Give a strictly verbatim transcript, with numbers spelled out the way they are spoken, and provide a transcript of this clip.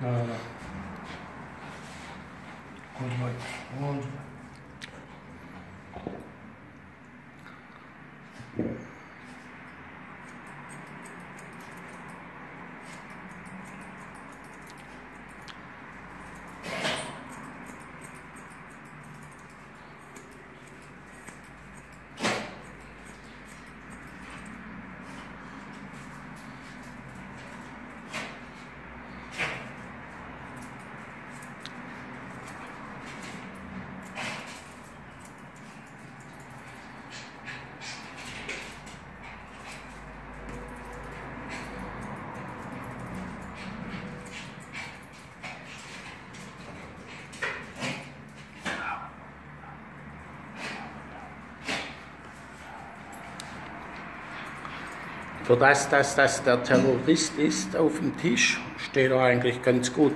No, no, no. Hold my, hold my. Für das, dass das der Terrorist ist auf dem Tisch, steht er eigentlich ganz gut.